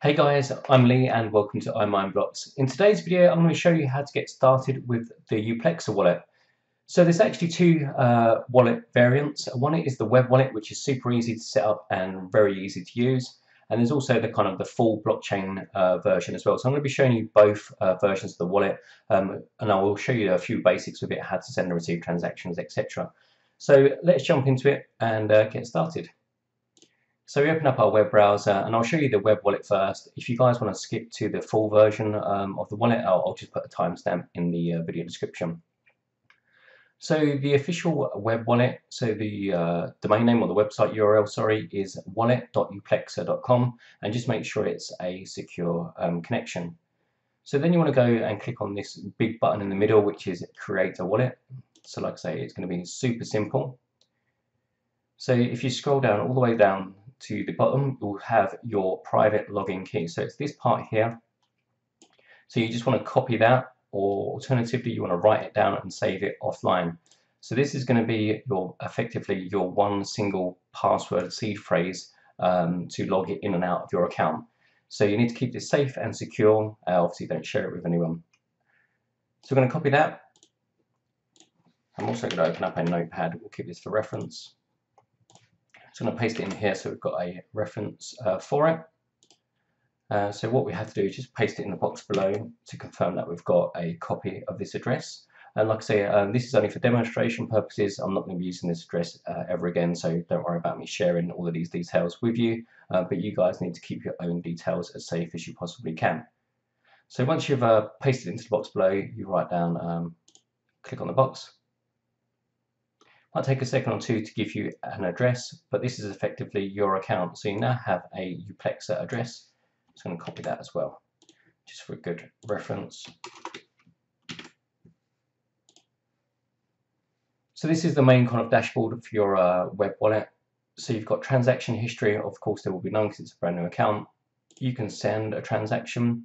Hey guys, I'm Lee and welcome to iMineBlocks. In today's video, I'm going to show you how to get started with the Uplexa wallet. So there's actually two wallet variants. One is the web wallet, which is super easy to set up and very easy to use. And there's also the kind of the full blockchain version as well. So I'm going to be showing you both versions of the wallet, and I will show you a few basics with it, how to send and receive transactions, etc. So let's jump into it and get started. So we open up our web browser, and I'll show you the web wallet first. If you guys want to skip to the full version of the wallet, I'll just put a timestamp in the video description. So the official web wallet, so the domain name or the website URL, sorry, is wallet.uplexa.com, and just make sure it's a secure connection. So then you want to go and click on this big button in the middle, which is create a wallet. So like I say, it's going to be super simple. So if you scroll down all the way down to the bottom, you'll have your private login key. So it's this part here. So you just want to copy that, or alternatively you want to write it down and save it offline. So this is going to be your, effectively your one single password seed phrase to log it in and out of your account. So you need to keep this safe and secure. Obviously don't share it with anyone. So we're going to copy that. I'm also going to open up a notepad. We'll keep this for reference. So I'm going to paste it in here so we've got a reference for it. So what we have to do is just paste it in the box below to confirm that we've got a copy of this address. And like I say, this is only for demonstration purposes. I'm not going to be using this address ever again, so don't worry about me sharing all of these details with you. But you guys need to keep your own details as safe as you possibly can. So once you've pasted it into the box below, you write down, click on the box. Might take a second or two to give you an address, but this is effectively your account, so you now have a Uplexa address. I'm just going to copy that as well, just for a good reference. So this is the main kind of dashboard for your web wallet. So you've got transaction history. Of course there will be none because it's a brand new account. You can send a transaction,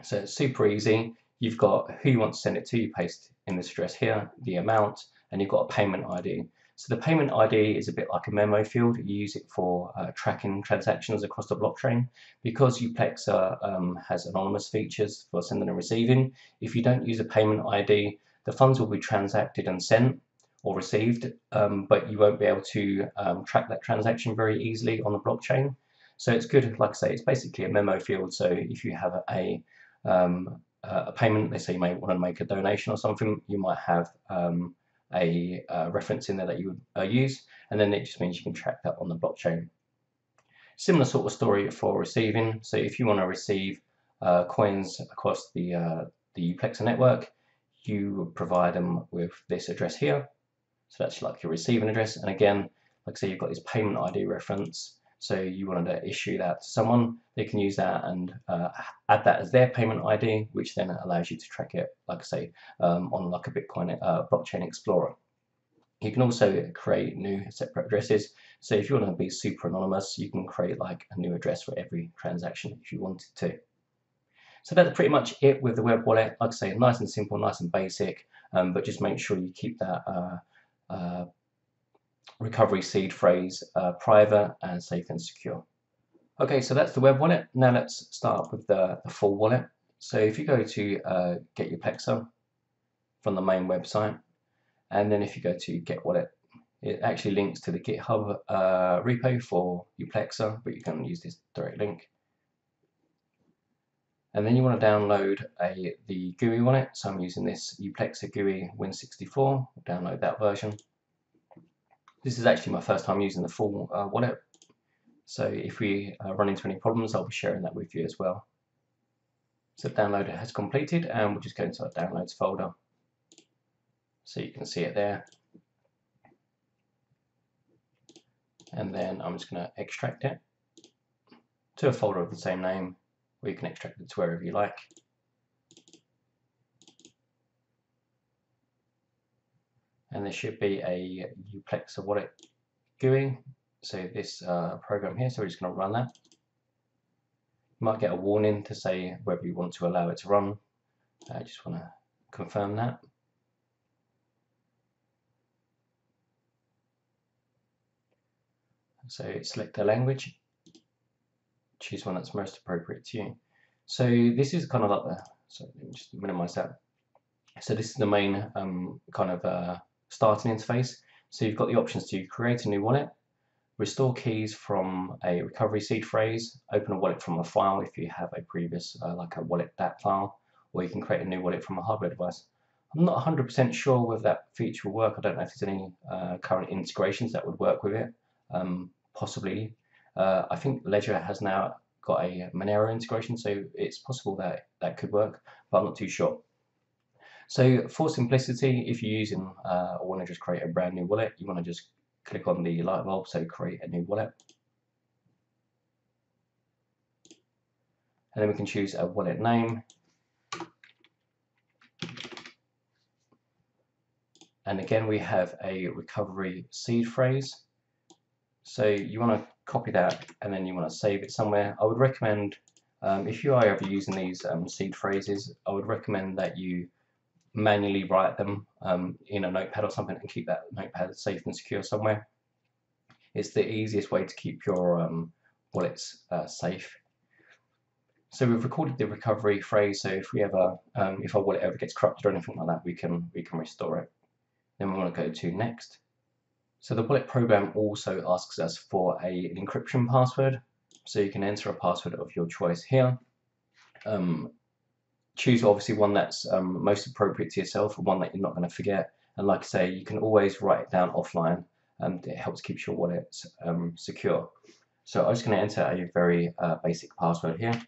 so it's super easy. You've got who you want to send it to, you paste in this address here, the amount, and you've got a payment ID. So the payment ID is a bit like a memo field. You use it for tracking transactions across the blockchain. Because Uplexa has anonymous features for sending and receiving, if you don't use a payment ID, the funds will be transacted and sent or received, but you won't be able to track that transaction very easily on the blockchain. So it's good, like I say, it's basically a memo field. So if you have a payment, let's say you may want to make a donation or something, you might have a reference in there that you would use, and then it just means you can track that on the blockchain. Similar sort of story for receiving. So if you want to receive coins across the Uplexa network, you provide them with this address here. So that's like your receiving address, and again, like I say, you've got this payment ID reference. So you wanted to issue that to someone, they can use that and add that as their payment ID, which then allows you to track it, like I say, on like a Bitcoin blockchain explorer. You can also create new separate addresses. So if you want to be super anonymous, you can create like a new address for every transaction if you wanted to. So that's pretty much it with the web wallet. Like I say, nice and simple, nice and basic, but just make sure you keep that recovery seed phrase private and safe and secure. Okay, so that's the web wallet. Now let's start with the full wallet. So if you go to get Uplexa from the main website, and then if you go to get wallet, it actually links to the GitHub repo for Uplexa, but you can use this direct link. And then you want to download the GUI wallet. So I'm using this Uplexa GUI Win64. We'll download that version. This is actually my first time using the full wallet, so if we run into any problems, I'll be sharing that with you as well. So the download has completed, and we'll just go into our downloads folder, so you can see it there. And then I'm just going to extract it to a folder of the same name, or you can extract it to wherever you like. And there should be a Uplexa wallet GUI. So this program here, so we're just going to run that. You might get a warning to say whether you want to allow it to run. I just want to confirm that. So select the language, choose one that's most appropriate to you. So this is kind of like the, so let me just minimize that. So this is the main kind of starting interface. So you've got the options to create a new wallet, restore keys from a recovery seed phrase, open a wallet from a file if you have a previous like a wallet dat file, or you can create a new wallet from a hardware device. I'm not 100% sure whether that feature will work. I don't know if there's any current integrations that would work with it. Possibly. I think Ledger has now got a Monero integration, so it's possible that that could work, but I'm not too sure. So for simplicity, if you're using or want to just create a brand new wallet, you want to just click on the light bulb, so create a new wallet. And then we can choose a wallet name. And again, we have a recovery seed phrase. So you want to copy that and then you want to save it somewhere. I would recommend, if you are ever using these seed phrases, I would recommend that you manually write them in a notepad or something and keep that notepad safe and secure somewhere. It's the easiest way to keep your wallets safe. So we've recorded the recovery phrase, so if we ever, if our wallet ever gets corrupted or anything like that, we can restore it. Then we want to go to next. So the wallet program also asks us for an encryption password. So you can enter a password of your choice here. Choose obviously one that's most appropriate to yourself, one that you're not going to forget. And like I say, you can always write it down offline, and it helps keep your wallet secure. So I'm just going to enter a very basic password here.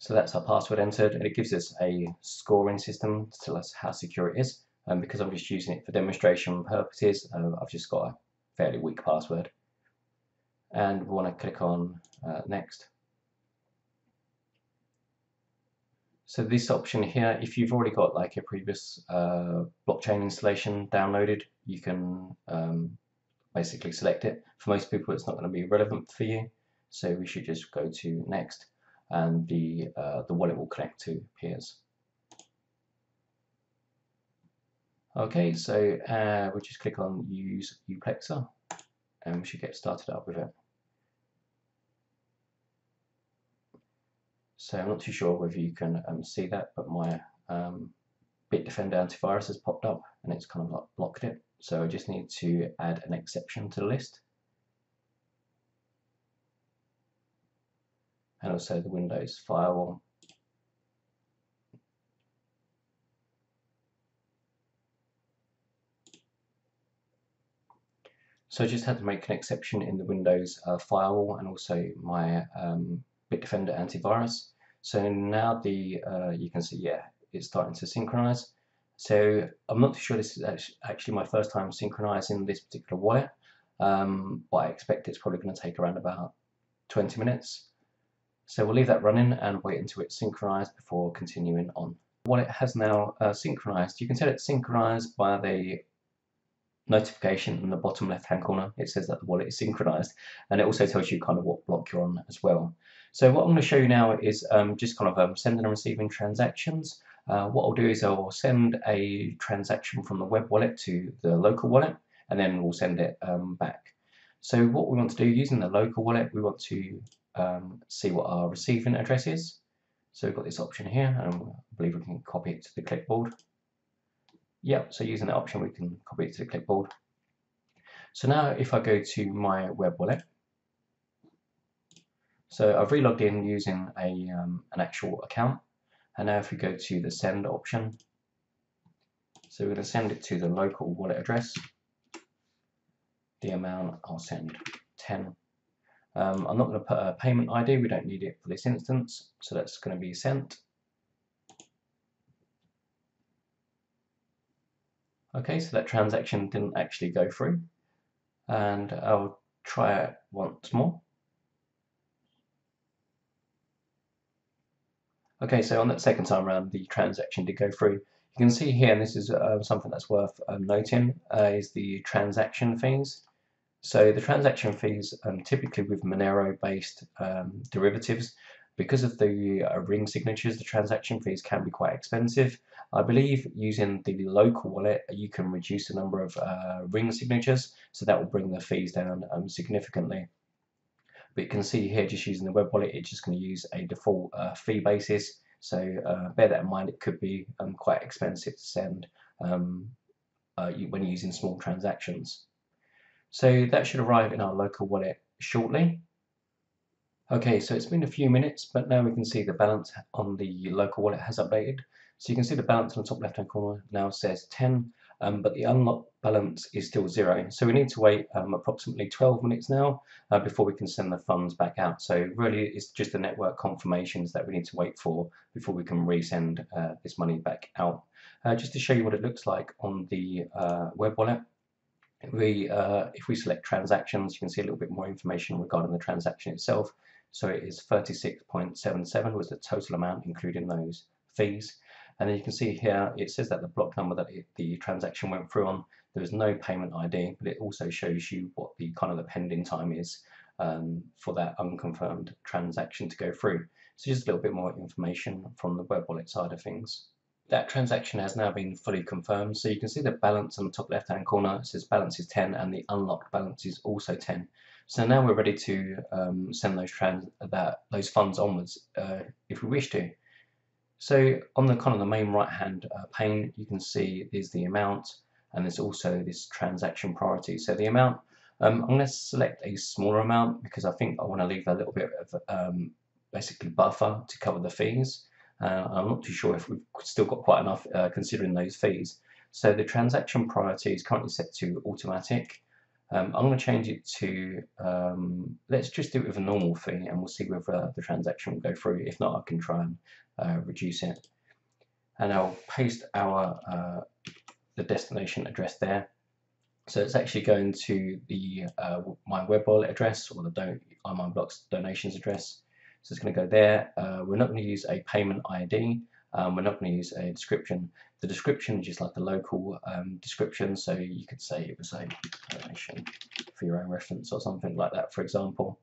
So that's our password entered, and it gives us a scoring system to tell us how secure it is. And because I'm just using it for demonstration purposes, I've just got a fairly weak password. And we want to click on next. So this option here, if you've already got like a previous blockchain installation downloaded, you can basically select it. For most people, it's not going to be relevant for you, so we should just go to next. And the wallet will connect to peers. Okay, so we just click on Use Uplexa, and we should get started up with it. So I'm not too sure whether you can see that, but my Bitdefender antivirus has popped up, and it's kind of like blocked it. So I just need to add an exception to the list. And also the Windows Firewall. So I just had to make an exception in the Windows Firewall and also my Bitdefender antivirus. So now the you can see, yeah, it's starting to synchronize. So I'm not sure this is actually my first time synchronizing this particular wallet, but I expect it's probably going to take around about 20 minutes. So we'll leave that running and wait until it's synchronized before continuing on. While it has now synchronized, you can set it synchronized by the notification in the bottom left hand corner. It says that the wallet is synchronized, and it also tells you kind of what block you're on as well. So what I'm going to show you now is just kind of sending and receiving transactions. What I'll do is I'll send a transaction from the web wallet to the local wallet, and then we'll send it back. So what we want to do using the local wallet, we want to see what our receiving address is. So we've got this option here, and I believe we can copy it to the clipboard. Yep, so using that option we can copy it to the clipboard. So now if I go to my web wallet, so I've relogged in using a, an actual account, and now if we go to the send option, so we're going to send it to the local wallet address. The amount, I'll send 10. I'm not going to put a payment ID, we don't need it for this instance, so that's going to be sent. Okay, so that transaction didn't actually go through, and I'll try it once more. Okay, so on that second time around the transaction did go through. You can see here, and this is something that's worth noting, is the transaction fees. So the transaction fees, typically with Monero based derivatives, Because of the ring signatures, the transaction fees can be quite expensive. I believe using the local wallet, you can reduce the number of ring signatures, so that will bring the fees down significantly. But you can see here, just using the web wallet, it's just going to use a default fee basis. So bear that in mind, it could be quite expensive to send when using small transactions. So that should arrive in our local wallet shortly. Okay, so it's been a few minutes, but now we can see the balance on the local wallet has updated. So you can see the balance on the top left hand corner now says 10, but the unlocked balance is still 0. So we need to wait approximately 12 minutes now before we can send the funds back out. So really it's just the network confirmations that we need to wait for before we can resend this money back out. Just to show you what it looks like on the web wallet. If we select transactions, you can see a little bit more information regarding the transaction itself. So it is 36.77 was the total amount including those fees. And then you can see here it says that the block number that the transaction went through on, there was no payment ID, but it also shows you what the kind of the pending time is for that unconfirmed transaction to go through. So just a little bit more information from the web wallet side of things. That transaction has now been fully confirmed, so you can see the balance on the top left hand corner, it says balance is 10 and the unlocked balance is also 10. So now we're ready to send those funds onwards if we wish to. So on the kind of the main right hand pane, you can see there's the amount and there's also this transaction priority. So the amount, I'm going to select a smaller amount because I think I want to leave a little bit of basically buffer to cover the fees. I'm not too sure if we've still got quite enough considering those fees. So the transaction priority is currently set to automatic. I'm going to change it to, let's just do it with a normal fee and we'll see whether the transaction will go through. If not, I can try and reduce it. And I'll paste our the destination address there. So it's actually going to the my web wallet address or the iMineBlocks donations address. So it's going to go there. We're not going to use a payment ID. We're not going to use a description. The description is just like the local description. So you could say it was a donation for your own reference or something like that, for example.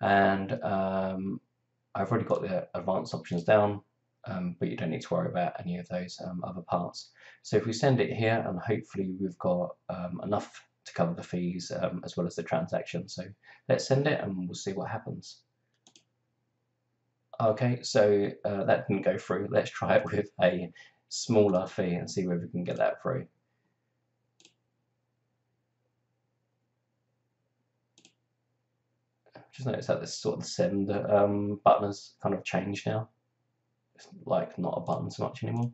And I've already got the advanced options down, but you don't need to worry about any of those other parts. So if we send it here, and hopefully we've got enough to cover the fees as well as the transaction. So let's send it and we'll see what happens. Okay, so that didn't go through. Let's try it with a smaller fee and see whether we can get that through. Just notice that this sort of send button has kind of changed now. It's like not a button so much anymore,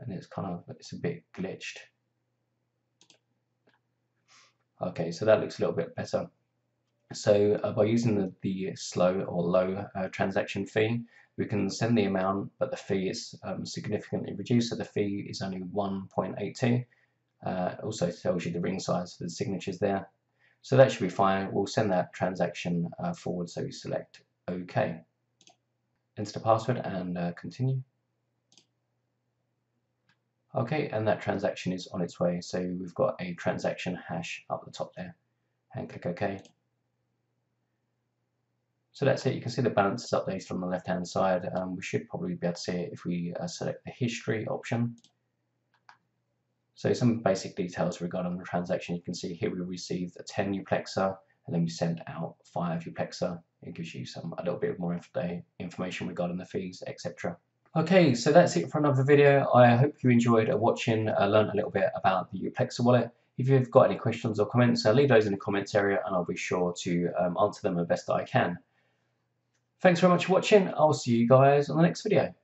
and it's kind of a bit glitched. Okay, so that looks a little bit better. So by using the slow or low transaction fee, we can send the amount, but the fee is significantly reduced. So the fee is only 1.82. Also tells you the ring size for the signatures there. So that should be fine. We'll send that transaction forward. So we select OK, enter the password and continue. Okay, and that transaction is on its way. So we've got a transaction hash up the top there, and click OK. So that's it, you can see the balance is updated on the left hand side. We should probably be able to see it if we select the history option. So some basic details regarding the transaction. You can see here we received a 10 Uplexa and then we sent out 5 Uplexa. It gives you a little bit more information regarding the fees, etc. Okay, so that's it for another video. I hope you enjoyed watching, learned a little bit about the Uplexa wallet. If you've got any questions or comments, leave those in the comments area and I'll be sure to answer them the best that I can. Thanks very much for watching. I'll see you guys on the next video.